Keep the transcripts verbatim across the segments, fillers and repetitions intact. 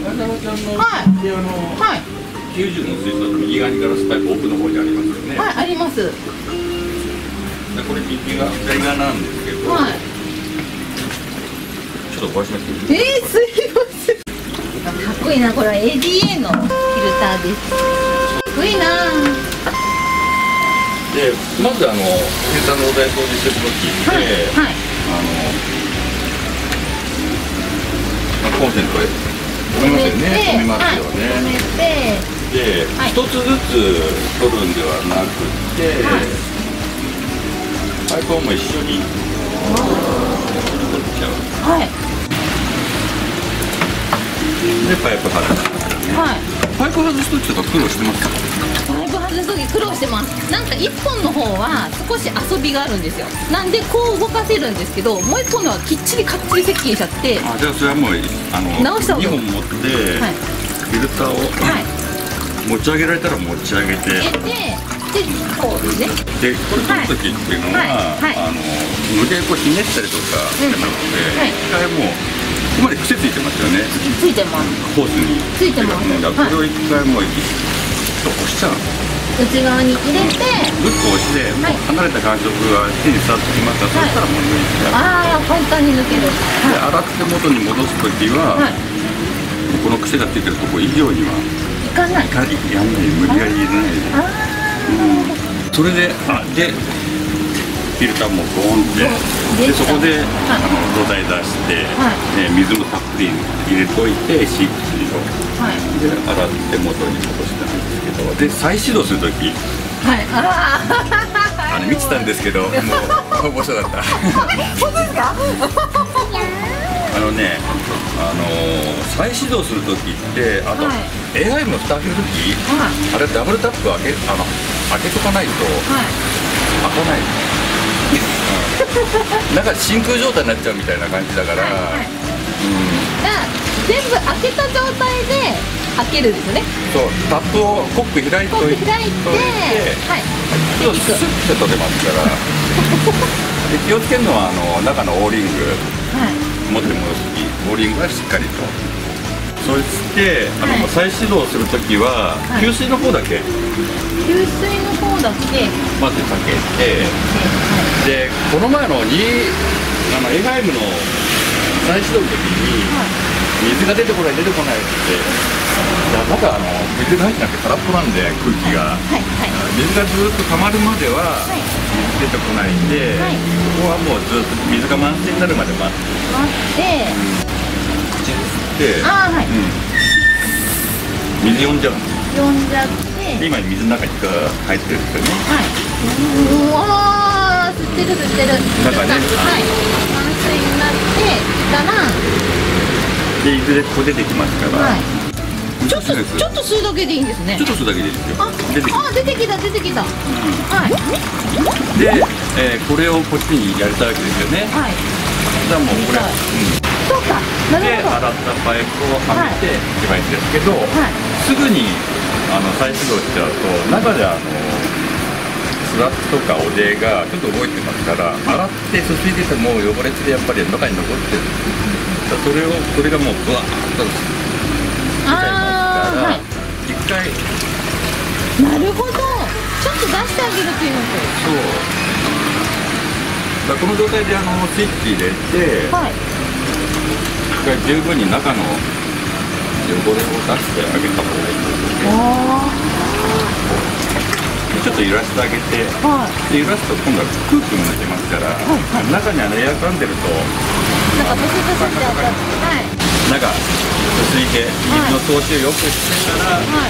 中野ちゃんのピアノきゅうじゅうの水槽の右側にガラスパイプ奥の方にありますよね。はい、あります。これ右側左側なんですけど、はい、ちょっと壊しますけど。えー、すいません。かっこいいな、これは エーディーエー のフィルターです。かっこいいな。で、まずあの先端のお台掃除してる時って、はいはい、あの、まあ、コンセントへ。止めますよね。止めますよね。で、一つずつ取るんではなくて、パイプも一緒に取っちゃう。はい。で、パイプ外す。はい。パイプ外す時とか苦労してますか？パイプ外す時苦労してます。なんか一本の方は少し遊びがあるんですよ。なんでこう動かせるんですけど、もう一本のはきっちりかっちり設計しちゃって。あ、じゃあそれはもうあの直した方がいい。二本持って、はい、フィルターを、はい、持ち上げられたら持ち上げて。で、こうですね。で、これ取る時っていうのは、はいはい、あの無理やりこうひねったりとかじゃなくて、一回、うん、はい、もう。ここまで癖ついてますよね。ついてます。ホースに。ついてます。これを一回もう、ちょっと押しちゃう。内側に入れて。グッと押して、離れた感触が手に伝わってきました。そしたらもう抜いちゃう。ああ、簡単に抜ける。で、洗って元に戻すときは。この癖がついてるとこ以上には。いかない。いかない、やんない、無理やり入れないで。ああ。それで、あ、で。フィルターもボーンって、でそこであの土台出して、水もたっぷり入れといて、シープ水をで洗って元に戻したんですけど、で再始動するとき、あれ見てたんですけど、もう消防署だった。本当ですか？あのね、あの再始動するときって、あと エーアイ も蓋開けるとき、あれダブルタップ開けあの開けとかないと開かない。なんか真空状態になっちゃうみたいな感じだから、全部開けた状態で開けるんですね。そう、タップをコック開いておいて、スッて取れますから。で、気をつけるのはあの中のオーリング、はい、持って戻す時オーリングはしっかりと。そしてあの、はい、再始動するときは、はい、給水の方だけ給水の方だけまずかけて、はい、でこの前のエーアイエムの再始動の時に、はい、水が出てこない出てこないってまだあの水が入ってなくて空っぽなんで、空気が、はいはいはい、水がずっと溜まるまでは出てこないんで、はい、ここはもうずっと水が満点になるまで待って口で吸って、はい、うん、水呼んじゃうんですよ。呼んじゃって今水の中に入ってるんですよね、はい。吸ってる吸ってる。なんかね、はい。満水になってたら、でいずれここ出てきますから。ちょっとちょっと吸うだけでいいんですね。ちょっと吸うだけでいいですよ。あ、出てきた出てきた。はい。で、これをこっちにやれたわけですよね。はい。じゃあもうこれ。そうか。なるほど。で洗ったパイプをはめていけばいいんですけど、すぐにあの再始動しちゃうと中であの。スラップとかお出がちょっと動いてますから、洗ってすすいでても汚れてやっぱり中に残ってる。それをそれがもうブワーッと出ちゃいますから、一回。なるほど。ちょっと出してあげるっていうのと。そう。だこの状態であのスイッチ入れて、はい、一回十分に中の汚れを出してあげた方がいいですよね。ああ。ちょっと揺らしてあげて、はい、で揺らすと今度は空気も抜けますから、はいはい、中にあのエア噛んでるとなんかブスブスって当たってなんか薄い系水の通しをよくしてから、はい、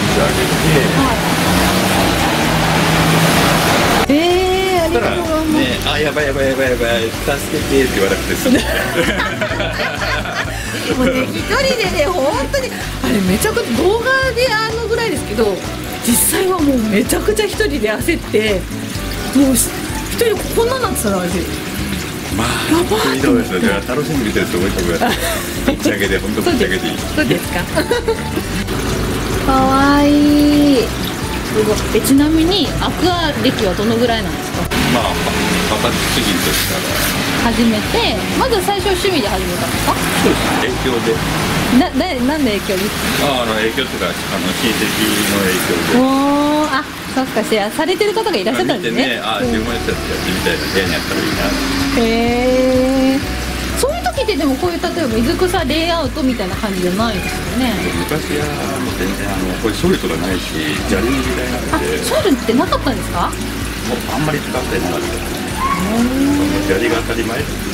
持ち上げて、はい、えー、ありがとうございます。ね、あ、やばいやばいやばいやばい助けてって言わなくてすんね。もうね、一人でね、本当にあれめちゃくちゃ動画であのぐらいですけど、実際はもうめちゃくちゃ一人で焦ってもう一人でこんなんなってたらあれで、まあひどいですよ。じゃあ楽しんでみてる人多いと思います。ぶち上げで、本当ぶち上げでいい。そうですか。かわいい。すごい。え、ちなみにアクア歴はどのぐらいなんですか？まあかかって次としたら始めて、まず最初趣味で始めたんですか？そうです、影響で。な、誰、なんで影響ですか？ああ、あの影響とか、あの親戚の影響で。おー、あ、そうか、シェアされてる方がいらっしゃったんですね。ああ、自分やったらやってみたいな、部屋にあったらいいな。へえ。そういう時ってでもこういう例えば水草レイアウトみたいな感じじゃないですよね。昔はもう全然あのこれソルトがないし砂利の時代なんで。ソルってなかったんですか？もうあんまり使ってなかったですね。砂利が当たり前です。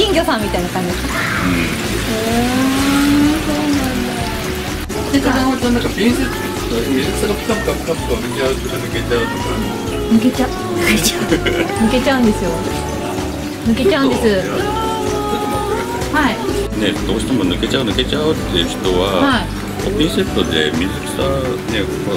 金魚さんみたいな感じですか？うん。へえ、そうなんだ。それからなんかビンセット水草がピカピカピカピカ抜けちゃうとか抜けちゃうとか抜けちゃう抜けちゃうんですよ。抜けちゃうんです。はい。ね、どうしても抜けちゃう抜けちゃうっていう人は、はい、ピンセットで水草ね、こう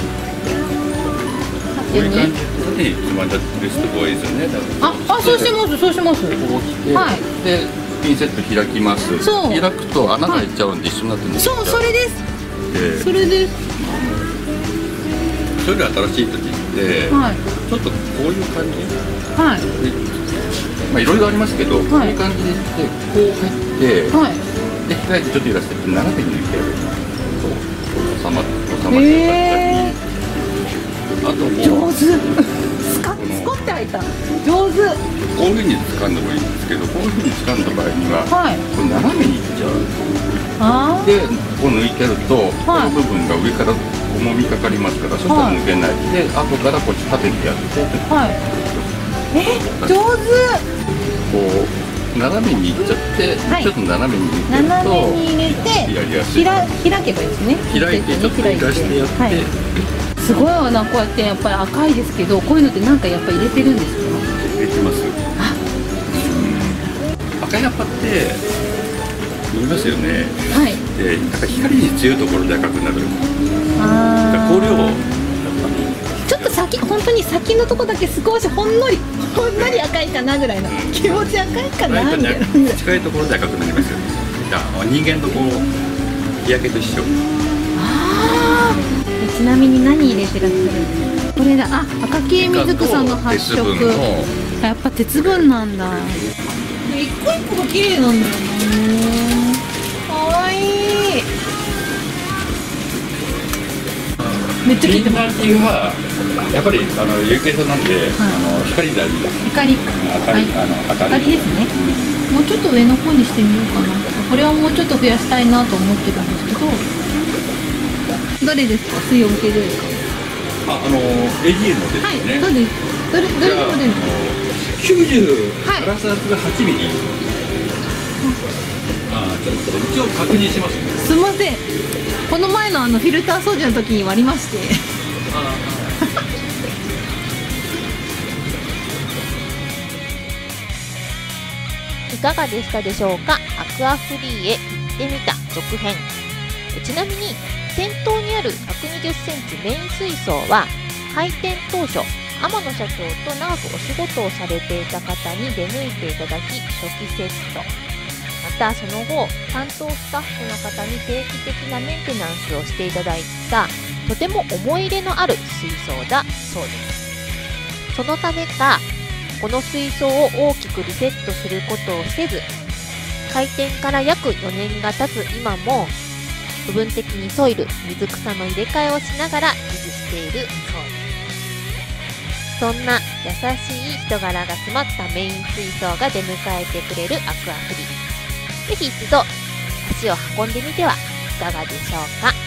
こういう感じでつまんだベストボーイですよね。あ、あ、そうしてます、そうしてます。はい。で、ピンセット開きます。開くと穴が開いちゃうんで一緒になって抜けちゃう。そう、それです。それです。それで新しい時って、ちょっとこういう感じ。はい。まあいろいろありますけど、こういう感じでこう入って、で開いてちょっと揺らしてって斜めに抜ける。そう、収ま収まってあともう上手。スカスコって開いた。上手。こういうふうに掴んでもいいんですけど、こういうふうに掴んだ場合には、こう斜めにいっちゃう。で、こう抜いてるとこの部分が上から重みかかりますから、そこは抜けない。で、後からこっち縦にやって。え、上手。こう斜めにいっちゃって、はい、ちょっと斜めに入れると斜めに入れて開開けばいいですね。開いてちょっと開かしてやって、はい、すごいわな。こうやってやっぱり赤いですけど、こういうのってなんかやっぱ入れてるんですか？入れてます。あ、うん、赤い葉っぱって見ますよね。はい。で、なんか光に強いところで赤くなる。ああ。光量。先本当に先のとこだけ少しほんのりほんのり赤いかなぐらいの気持ち赤いかなみたいな。近いところで赤くなりますよね。人間のこう日焼けと一緒。ああ。ちなみに何入れてらっしゃるんですか？これだ。あ、赤系水草の発色。やっぱ鉄分なんだ。一個一個が綺麗なんだよね。可愛い。めっちゃ綺麗。やっぱりあの有形なんで、あの光だり、光、赤い、あの赤いですね。もうちょっと上の方にしてみようかな。これはもうちょっと増やしたいなと思ってたんですけど、どれですか？水温系どれですか？あ、あの エーディーエー のですね。はい、そうです。どれどれのモデル？九十プラスはちミリ。あ、ちょっと一応確認します。すみません。この前のあのフィルター掃除の時に割りまして。あ。いかがでしたでしょうか。アクアフリーへ行ってみた続編。ちなみに先頭にある ひゃくにじゅっセンチ メイン水槽は開店当初天野社長と長くお仕事をされていた方に出向いていただき初期セット、またその後担当スタッフの方に定期的なメンテナンスをしていただいた、とても思い入れのある水槽だそうです。そのためかこの水槽を大きくリセットすることをせず、開店から約よねんが経つ今も部分的にソイル、水草の入れ替えをしながら維持しているそうです。そんな優しい人柄が詰まったメイン水槽が出迎えてくれるアクアフリー、ぜひ一度足を運んでみてはいかがでしょうか。